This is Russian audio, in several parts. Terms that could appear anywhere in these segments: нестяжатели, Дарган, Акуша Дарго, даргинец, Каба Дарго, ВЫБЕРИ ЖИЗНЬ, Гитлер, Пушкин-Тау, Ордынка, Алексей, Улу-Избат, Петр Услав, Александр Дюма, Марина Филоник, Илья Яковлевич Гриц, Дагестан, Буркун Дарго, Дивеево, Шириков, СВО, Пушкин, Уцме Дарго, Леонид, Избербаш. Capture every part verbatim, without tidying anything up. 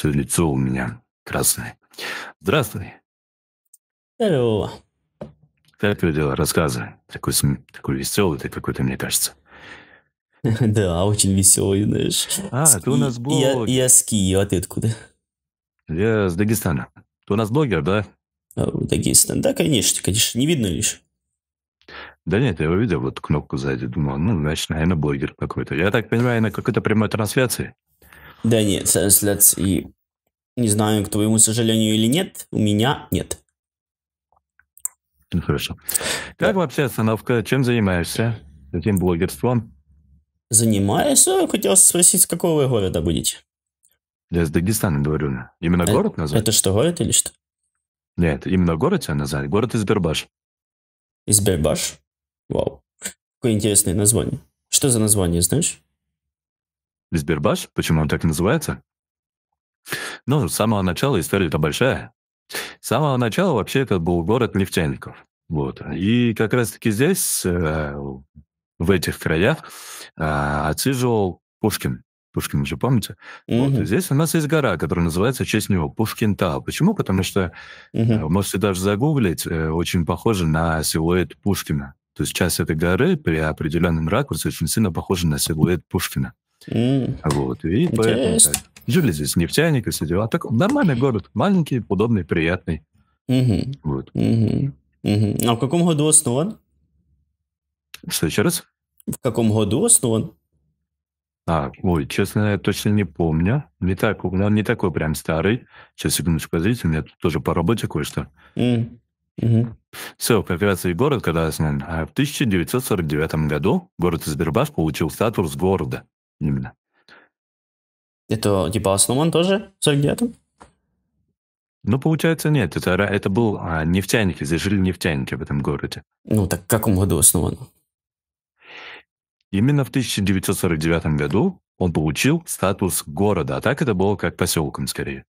Все лицо у меня красное. Здравствуй. Здорово. Как твои дела? Рассказывай. Такой, такой веселый ты какой-то, мне кажется. Да, очень веселый, знаешь. А, ты у нас блогер. Я с Киева, а ты откуда? Я с Дагестана. Ты у нас блогер, да? Дагестан, да, конечно, конечно. Не видно лишь. Да нет, я его видел, вот кнопку сзади, думал, ну, значит, наверное, блогер какой-то. Я так понимаю, на какой-то прямой трансляции? Да нет, трансляции, не знаю, к твоему сожалению или нет, у меня нет. Ну, хорошо. Как вообще остановка, чем занимаешься? Каким блогерством? Занимаюсь, хотел спросить, с какого вы города будете? Я с Дагестана говорю. Именно а, город назвать? Это что, город или что? Нет, именно город тебя назвать, город Избербаш. Избербаш? Вау. Какое интересное название. Что за название, знаешь? Избербаш? Почему он так называется? Ну, с самого начала история-то большая. С самого начала вообще это был город нефтяников. Вот. И как раз-таки здесь, в этих краях, отсиживал Пушкин. Пушкин же, помните? Mm-hmm. Вот, здесь у нас есть гора, которая называется в честь него Пушкин-Тау. Почему? Потому что, mm-hmm. можете даже загуглить, очень похоже на силуэт Пушкина. То есть часть этой горы при определенном ракурсе очень сильно похожа на силуэт Пушкина. Mm-hmm. Вот, и Интересно. Поэтому так. Жили здесь нефтяники, все дела. Так, нормальный город, маленький, удобный, приятный. Mm-hmm. Вот. Mm-hmm. Mm-hmm. А в каком году основан? Что, еще раз? В каком году основан? А, ой, честно, я точно не помню. Не так, он не такой прям старый. Сейчас, секундочку, подождите, у меня тут тоже по работе кое-что. Mm. Mm-hmm. Все, как раз и город, когда основан. А в тысяча девятьсот сорок девятом году город Избербаш получил статус города. Именно. Это типа основан тоже в сорок девятом? Ну, получается, нет. Это, это был а, нефтяники, здесь жили нефтяники в этом городе. Ну, так в каком году основан? Именно в тысяча девятьсот сорок девятом году он получил статус города, а так это было как поселком скорее.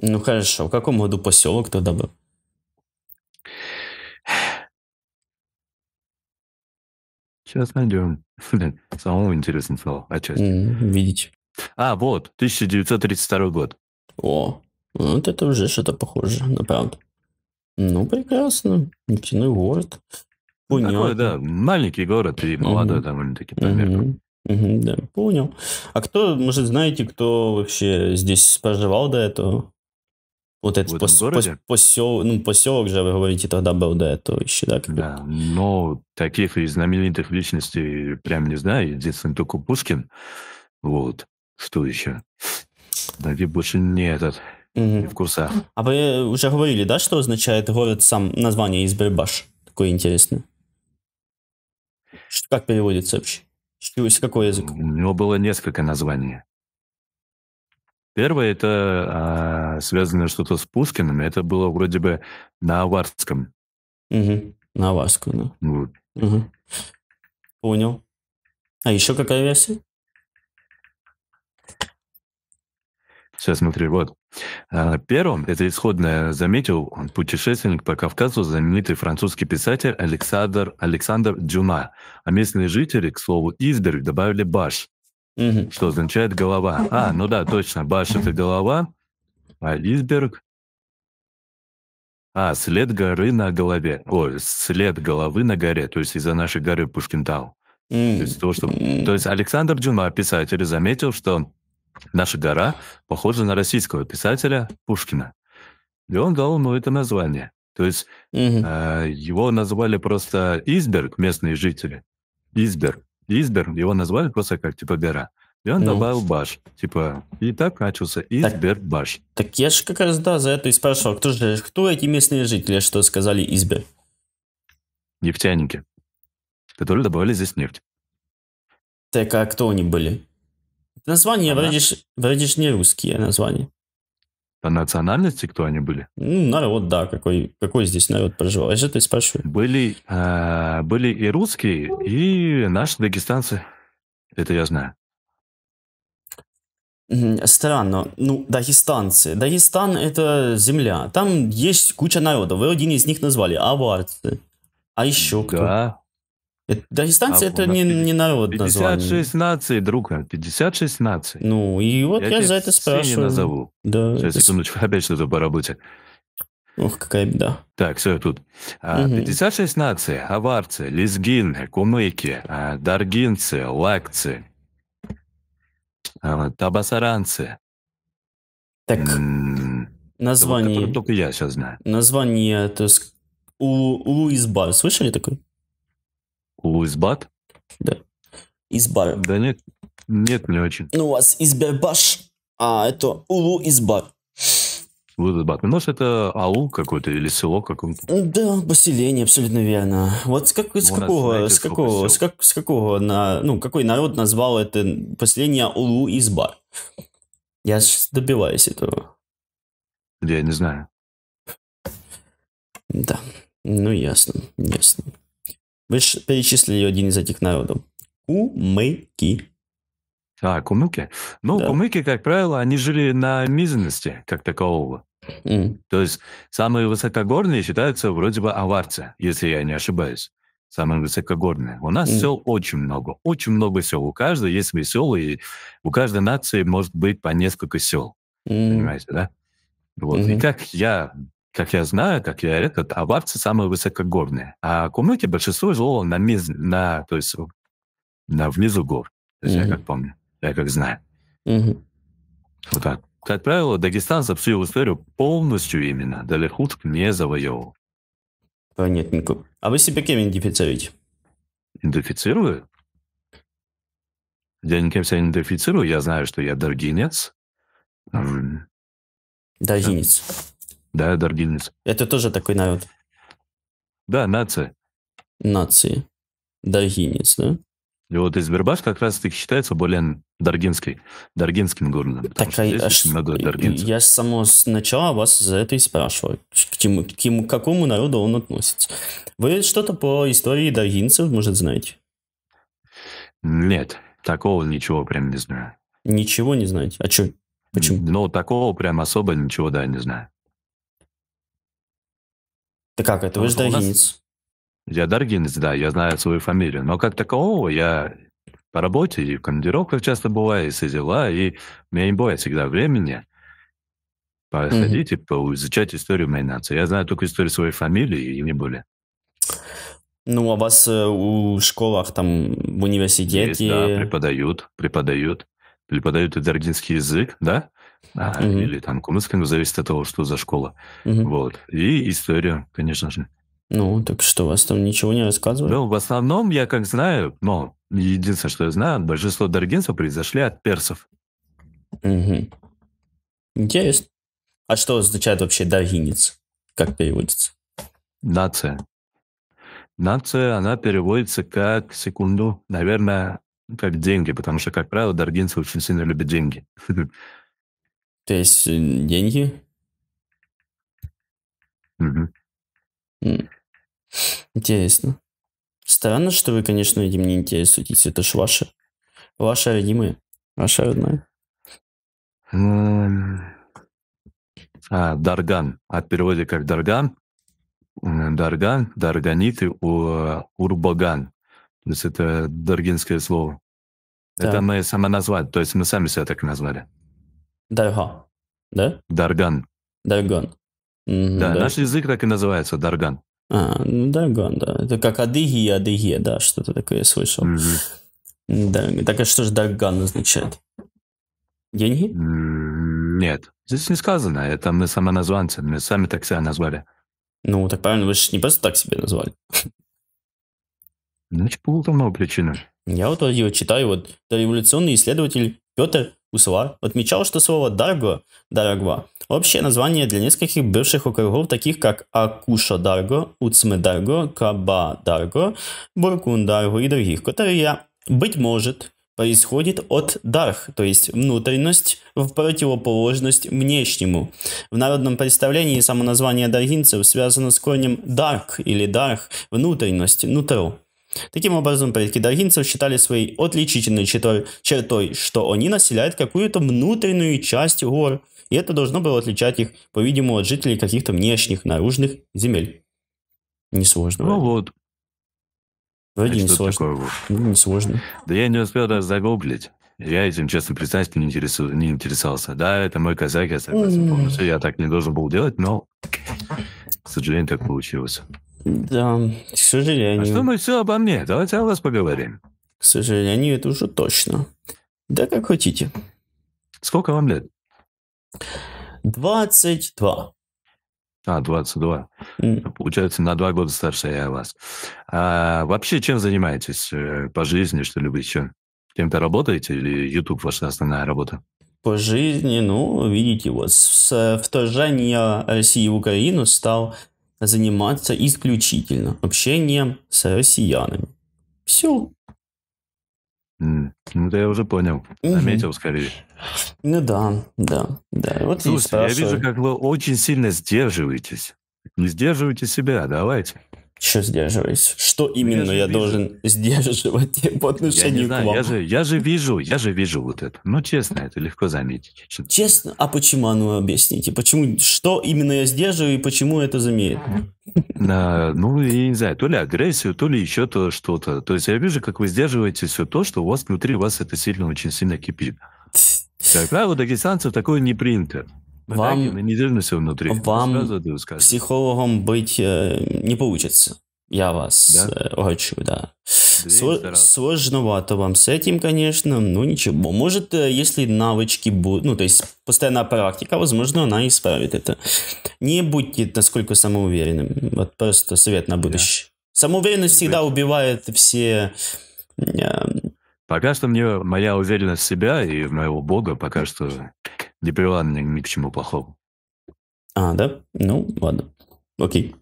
Ну хорошо, в каком году поселок тогда был? Сейчас найдем. Самому интересно стало, отчасти. Mm, видите. А, вот, тысяча девятьсот тридцать второй год. О, вот это уже что-то похоже, на правду. Ну, прекрасно, нефтяной город. Такой, да, маленький город и молодой угу. довольно-таки примерно. Угу. Угу, да, понял. А кто, может, знаете, кто вообще здесь проживал до этого? Вот этот пос, пос, посел, ну, поселок же, вы говорите, тогда был до этого еще, да? Да, но таких и знаменитых личностей прям не знаю. Единственное, только Пушкин. Вот, что еще? Наверное, больше не этот, угу. не в курсах. А вы уже говорили, да, что означает город сам, название Избербаш? Такое интересное. Как переводится вообще? С какой язык? У него было несколько названий. Первое, это а, связано что-то с Пушкиным. Это было вроде бы на аварском. Угу. На аварском, да. Вот. Угу. Понял. А еще какая версия? Сейчас смотри, вот. Первым, это исходное заметил путешественник по Кавказу, знаменитый французский писатель Александр, Александр Дюма. А местные жители, к слову, Изберг добавили баш, mm-hmm. что означает голова. А, ну да, точно, баш – это голова, а Изберг... А, след горы на голове. Ой, след головы на горе, то есть из-за нашей горы Пушкин-Тау. Mm-hmm. То есть то, что... то есть Александр Дюма, писатель, заметил, что... Наша гора похожа на российского писателя Пушкина. И он дал ему это название. То есть угу. э, его назвали просто Изберг, местные жители. Изберг. Изберг. Его назвали просто как типа гора. И он ну. добавил баш. Типа, и так начался Избербаш. Так, так я же как раз, да, за это и спрашивал. Кто же, кто эти местные жители, что сказали Изберг? Нефтяники, которые добавили здесь нефть. Так, а кто они были? Названия, ага. вроде же не русские названия. По национальности кто они были? Ну, народ, да, какой, какой здесь народ проживал. Я же ты спрашиваю. Были, а, были и русские, и наши дагестанцы. Это я знаю. Странно. Ну, дагестанцы. Дагестан – это земля. Там есть куча народов. Вы один из них назвали. Аварцы. А еще кто? Да. Дагестанцы а, это не, не народ название. пятьдесят шесть наций, друг, пятьдесят шесть наций. Ну, и вот я, я за это спрашиваю. Назову. Да, сейчас, это... секундочку, опять что-то по работе. Ох, какая беда. Так, все, тут. Угу. пятьдесят шесть наций, аварцы, лезгины, кумыки, даргинцы, лакцы, табасаранцы. Так, м-м-м, название... Вот, только я сейчас знаю. Название, то есть, Улу-Избат. Слышали такое? Улу-Избат? Да. Избар. Да нет, нет, не очень. Ну, у вас Избербаш, а это Улу-Избат. Улу-Избат. Ну, может, это аул какой-то или село какое-то? Да, поселение, абсолютно верно. Вот с, как, с какого, знаете, с какого, с как, с какого на, ну, какой народ назвал это поселение Улу-Избат? Я сейчас добиваюсь этого. Я не знаю. Да, ну ясно, ясно. Вы же перечислили один из этих народов. Кумыки. А, кумыки? Ну, да. Кумыки, как правило, они жили на низменности, как такового. Mm. То есть, самые высокогорные считаются вроде бы аварцы, если я не ошибаюсь. Самые высокогорные. У нас mm. сел очень много. Очень много сел. У каждого есть свои села, и у каждой нации может быть по несколько сел. Mm. Понимаете, да? Вот. Mm-hmm. И как я... Как я знаю, как я этот, аварцы самые высокогорные, а кумыки большинство жило на, низ, на, то есть, на внизу гор. То есть, mm-hmm. я как помню, я как знаю. Mm-hmm. Вот так. Как правило, дагестанцев всю историю полностью именно Далихутк не завоевал. Понятненько. А вы себя кем идентифицируете? Идентифицирую? Я никем себя не идентифицирую, я знаю, что я даргинец. Даргинец. Да, даргинец. Это тоже такой народ? Да, нация. Нации. Даргинец, да? И вот Избербаш как раз-таки считается более даргинской, даргинским городом. Так, а я, я с самого начала вас за это и спрашиваю. К, чему, к, чему, к какому народу он относится? Вы что-то по истории даргинцев, может, знаете? Нет, такого ничего прям не знаю. Ничего не знаете? А что? Почему? Ну, такого прям особо ничего, да, не знаю. Да как это? Вы же даргинец. Я даргинец, да, я знаю свою фамилию. Но как такового я по работе и в командировках часто бываю, и все дела, и у меня не бывает всегда времени походить mm-hmm. и изучать историю моей нации. Я знаю только историю своей фамилии и не более. Ну, а вас э, у школах, там, в университете... Есть, да, преподают, преподают. Преподают и даргинский язык, да? А, mm-hmm. Или там кумыцкому, зависит от того, что за школа. Mm-hmm. Вот. И историю, конечно же. Ну, так что, вас там ничего не рассказывали? Ну, в основном, я как знаю, но единственное, что я знаю, большинство даргинцев произошли от персов. Mm-hmm. Интересно. А что означает вообще даргинец? Как переводится? Нация. Нация, она переводится как, секунду, наверное, как деньги, потому что, как правило, даргинцы очень сильно любят деньги. То есть деньги? Mm-hmm. Интересно. Странно, что вы, конечно, этим не интересуетесь. Это ж ваши. Ваши родимые. Ваша родная. Mm-hmm. А, Дарган. От перевода как Дарган. Дарган, Дарганит и Урбаган. То есть это даргинское слово. Да. Это мы сама назвали. То есть мы сами себя так назвали. Дарга, да? Дарган. Дарган. Mm-hmm, да, да, наш язык так и называется, Дарган. А, ну, Дарган, да. Это как адыги и адыге, да, что-то такое я слышал. Mm-hmm. Дар... Так а что же Дарган означает? Деньги? Mm-hmm, нет, здесь не сказано, это мы самоназванцы, мы сами так себя назвали. Ну, так правильно, вы же не просто так себя назвали. Значит, было там много причин. Я вот его читаю, вот революционный исследователь Петр Услав отмечал, что слово «дарго» – «дарагва» – общее название для нескольких бывших округов, таких как Акуша Дарго, Уцме Дарго, Каба Дарго, Буркун Дарго и других, которые, быть может, происходит от дарх, то есть внутренность в противоположность внешнему. В народном представлении само название даргинцев связано с корнем «дарк» или «дарх» – внутренность, нутро. Таким образом, предки даргинцев считали своей отличительной чертой, чертой, что они населяют какую-то внутреннюю часть гор, и это должно было отличать их, по-видимому, от жителей каких-то внешних, наружных земель. Несложно. Ну вот. Вроде не сложно. Не сложно. Да я не успел даже загуглить. Я этим, честно признаюсь, не, интересу... не интересовался. Да, это мой казак, я согласен полностью. Я так не должен был делать, но, к сожалению, так получилось. Да, к сожалению. А что мы все обо мне? Давайте о вас поговорим. К сожалению, это уже точно. Да, как хотите. Сколько вам лет? Двадцать два. А, двадцать два. Mm. Получается, на два года старше я вас. А вообще, чем занимаетесь? По жизни, что-либо еще? Кем-то работаете или YouTube ваша основная работа? По жизни, ну, видите, вот с вторжения России в Украину стал заниматься исключительно общением с россиянами. Все. Mm. Ну, да я уже понял. Заметил, mm-hmm. скорее. Ну да, да, да. Вот слушайте, я вижу, как вы очень сильно сдерживаетесь. Не сдерживайте себя, давайте. Что сдерживаюсь? Что именно я, я должен сдерживать по отношению я знаю, к вам? Я же, я же вижу, я же вижу вот это. Ну, честно, это легко заметить. Честно? А почему? Ну, объясните. Почему? Что именно я сдерживаю и почему это заметно? Да, ну, я не знаю, то ли агрессию, то ли еще то что-то. То есть я вижу, как вы сдерживаете все то, что у вас внутри, у вас это сильно, очень сильно кипит. Как правило, дагестанцев такое не принято. Вам, вам психологом быть э, не получится. Я вас да? Э, огорчу, да. Сло, сложновато вам с этим, конечно, но ничего. Может, если навычки будут, ну, то есть постоянная практика, возможно, она исправит это. Не будьте насколько самоуверенным. Вот просто совет на будущее. Да. Самоуверенность всегда убивает все... Э, пока что мне моя уверенность в себя и в моего бога пока что... Не привела ни к чему плохому. А, да? Ну, ладно. Окей.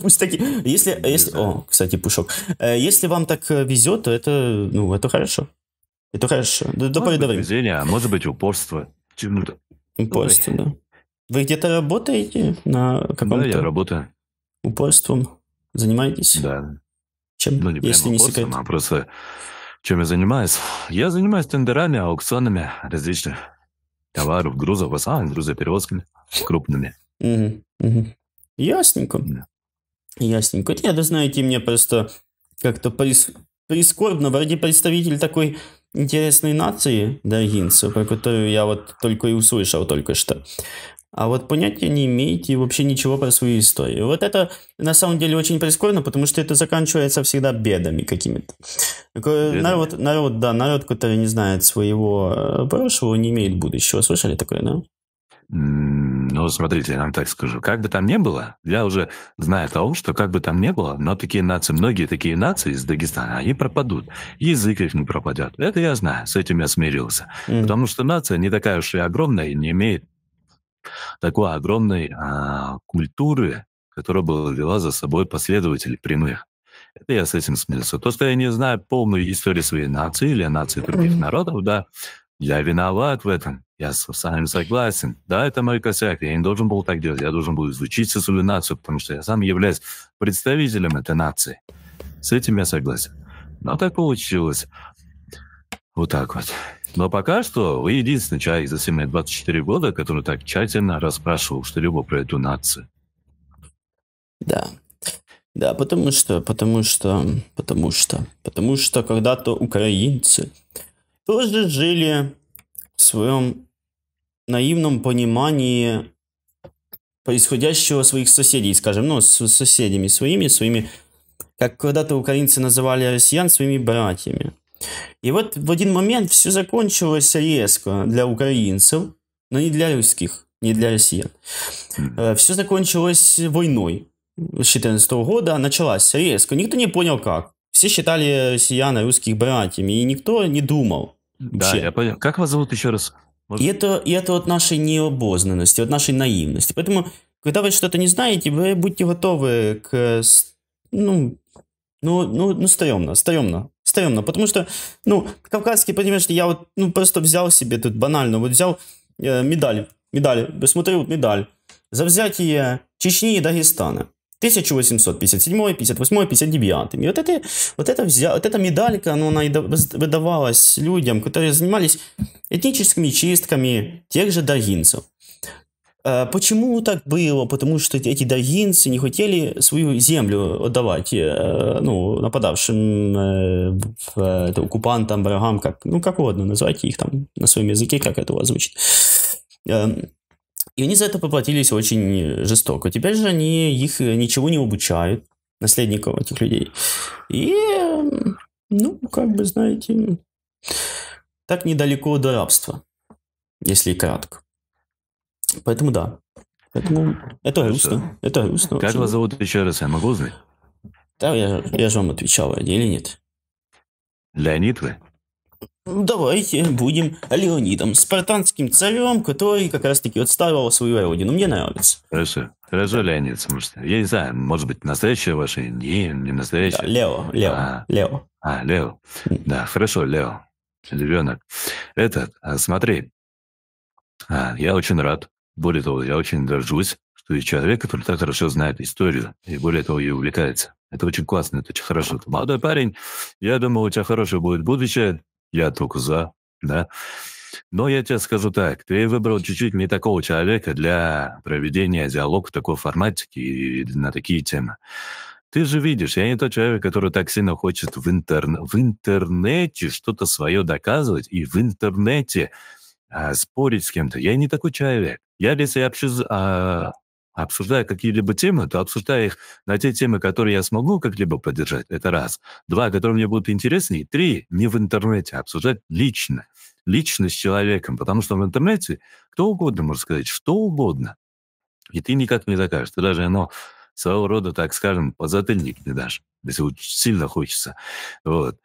Пусть такие... Если... если... О, кстати, Пушок. Если вам так везет, то это... Ну, это хорошо. Это хорошо. До поры до времени. Везение, а может быть упорство. Чему-то. Упорство, да. Вы где-то работаете? На каком-то... Да, я работаю. Упорством занимаетесь? Да. Чем? Ну, не прямо упорством, а просто... Чем я занимаюсь? Я занимаюсь тендерами, аукционами различных... товаров, грузов, а, грузоперевозками крупными. Угу, угу. Ясненько. Да. Ясненько. Я, да, знаете, мне просто как-то прис... прискорбно, вроде представитель такой интересной нации, даргинцев, про которую я вот только и услышал только что. А вот понятия не имеете вообще ничего про свою историю. Вот это на самом деле очень прискорбно, потому что это заканчивается всегда бедами какими-то. Бедами? Народ, народ, да, народ, который не знает своего прошлого, не имеет будущего. Слышали такое, да? Ну, смотрите, я вам так скажу. Как бы там ни было, я уже знаю того, что как бы там ни было, но такие нации, многие такие нации из Дагестана, они пропадут. Язык их не пропадет. Это я знаю, с этим я смирился. Mm-hmm. Потому что нация не такая уж и огромная и не имеет такой огромной а, культуры, которая была вела за собой последователи прямых. Это я с этим смирился. То, что я не знаю полную историю своей нации или нации других народов, да, я виноват в этом. Я с вами согласен. Да, это мой косяк. Я не должен был так делать. Я должен был изучить свою нацию, потому что я сам являюсь представителем этой нации. С этим я согласен. Но так получилось. Вот так вот. Но пока что вы единственный человек за семь двадцать четыре года, который так тщательно расспрашивал что-либо про эту нацию. Да. Да, потому что, потому что, потому что, потому что когда-то украинцы тоже жили в своем наивном понимании происходящего своих соседей, скажем, ну, с соседями своими, своими, как когда-то украинцы называли россиян своими братьями. И вот в один момент все закончилось резко для украинцев, но не для русских, не для россиян. Все закончилось войной с четырнадцатого года, началась резко. Никто не понял как. Все считали россиян и русских братьями, и никто не думал. Да, я понял. Как вас зовут еще раз? Может... И, это, и это от нашей необознанности, от нашей наивности. Поэтому, когда вы что-то не знаете, вы будьте готовы к... Ну, ну, ну, ну стрёмно, стрёмно. Стрёмно, потому что, ну, кавказский, понимаешь, я вот, ну, просто взял себе тут банально, вот взял э, медаль, медаль, посмотрел медаль за взятие Чечни и Дагестана, тысяча восемьсот пятьдесят седьмой, пятьдесят восьмой, пятьдесят девятый. И вот это, вот это взя... вот эта медалька, ну, она выдавалась людям, которые занимались этническими чистками тех же даргинцев. Почему так было? Потому что эти даргинцы не хотели свою землю отдавать, ну, нападавшим это, оккупантам, врагам, как, ну, как угодно, называйте их там на своем языке, как это у вас звучит. И они за это поплатились очень жестоко. Теперь же они их ничего не обучают, наследников этих людей. И, ну, как бы, знаете, так недалеко до рабства, если кратко. Поэтому да. Поэтому это грустно. Это грустно. Как вас зовут еще раз? Я могу узнать? Да, я, я же вам отвечал, или нет? Леонид вы? Давайте будем Леонидом, спартанским царем, который как раз-таки отстаивал свою родину. Мне нравится. Хорошо. Хорошо, Леонид. Я не знаю, может быть, настоящее ваше имя, не настоящее. Да, Лео, Лео, а, Лео. А, Лео. Да, хорошо, Лео. Ребенок. Этот, смотри. А, я очень рад. Более того, я очень горжусь, что есть человек, который так хорошо знает историю и, более того, ее увлекается. Это очень классно, это очень хорошо. Ты молодой парень, я думаю, у тебя хорошее будет будущее. Я только за, да. Но я тебе скажу так, ты выбрал чуть-чуть не такого человека для проведения диалога в такой форматике и на такие темы. Ты же видишь, я не тот человек, который так сильно хочет в, интерн... в интернете что-то свое доказывать и в интернете а, спорить с кем-то. Я не такой человек. Я, если я общаюсь... А... Обсуждая какие-либо темы, то обсуждая их на те темы, которые я смогу как-либо поддержать, это раз. Два, которые мне будут интересны. И три, не в интернете, а обсуждать лично. Лично с человеком. Потому что в интернете кто угодно может сказать, что угодно. И ты никак не докажешь. Ты даже оно своего рода, так скажем, подзатыльник не дашь, если сильно хочется. Вот.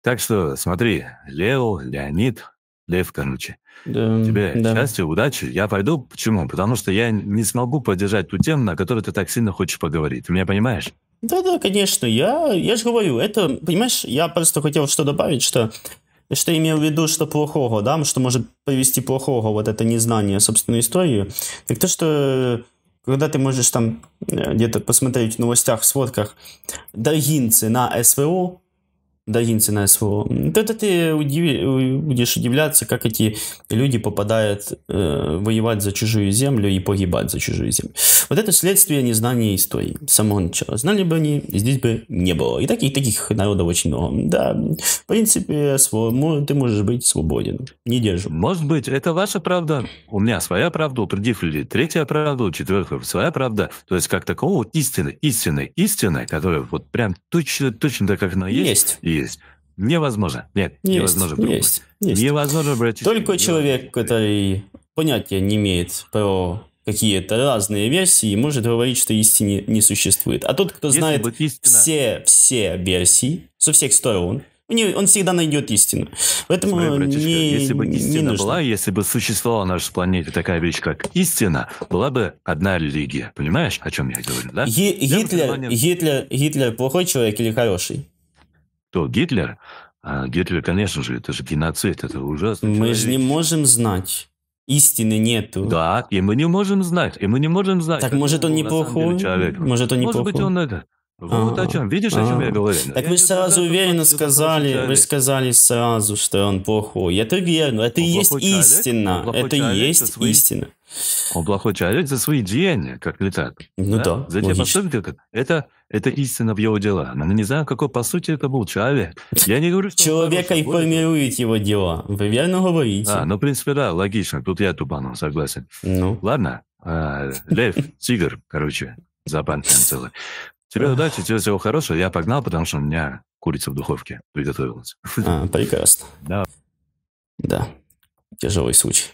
Так что смотри, Лео, Леонид... Лев, короче, да, тебе да. счастья, удачи. Я пойду. Почему? Потому что я не смогу поддержать ту тему, на которую ты так сильно хочешь поговорить. Ты меня понимаешь? Да-да, конечно. Я, я же говорю, это, понимаешь, я просто хотел что добавить, что, что имел в виду, что плохого, да, что может привести плохого вот это незнание собственной истории. Так то, что... Когда ты можешь там где-то посмотреть в новостях, в сводках, даргинцы на СВО, даргинцы на СВО. Это ты удив... будешь удивляться, как эти люди попадают э, воевать за чужую землю и погибать за чужую землю. Вот это следствие незнания истории с самого начала. Знали бы они, здесь бы не было. И таких, таких народов очень много. Да, в принципе, СВО, ты можешь быть свободен. Не держу. Может быть, это ваша правда. У меня своя правда, у других людей третья правда, у четвертых своя правда. То есть, как такого вот истины, истины, истины, которая вот прям точно, точно так, как она есть. есть. Есть. Невозможно. Нет, есть, невозможно. Есть, есть. Невозможно брать. Только человек, который понятия не имеет про какие-то разные версии, может говорить, что истины не существует. А тот, кто Если знает все, все версии со всех сторон, он всегда найдет истину. Поэтому Смотри, братишка, не, если бы истина не была, если бы существовала на нашей планете такая вещь, как истина, была бы одна религия. Понимаешь, о чем я говорю? Да? Ги- Гитлер, пониманием... Гитлер, Гитлер плохой человек или хороший? То Гитлер, а Гитлер, конечно же, это же геноцид, это ужасно. Мы человек. же не можем знать, истины нету. Да, и мы не можем знать, и мы не можем знать. Так может он, неплохой? Деле, может он не может плохой? Может быть он это. Вот а-а-а. о чем, видишь, о чем А-а-а. я говорю? Так я вы сразу уверенно сказали, вы сказали сразу, что он плохой. Это верно, это и есть истина, это и есть истина. Он плохой человек за свои деяния, как летает. Ну да, да. За те поступки, как... это, это истина в его делах. Но не знаю, какой по сути это был человек. Я не говорю, что человека и формирует его дела. Вы верно говорите. А, ну, в принципе, да, логично. Тут я тупанул, согласен. Ну. Ладно, а, Лев, тигр, короче, запомнил целый. Тебе удачи, тебе всего хорошего. Я погнал, потому что у меня курица в духовке приготовилась. А, прекрасно. Да. Да. Тяжелый случай.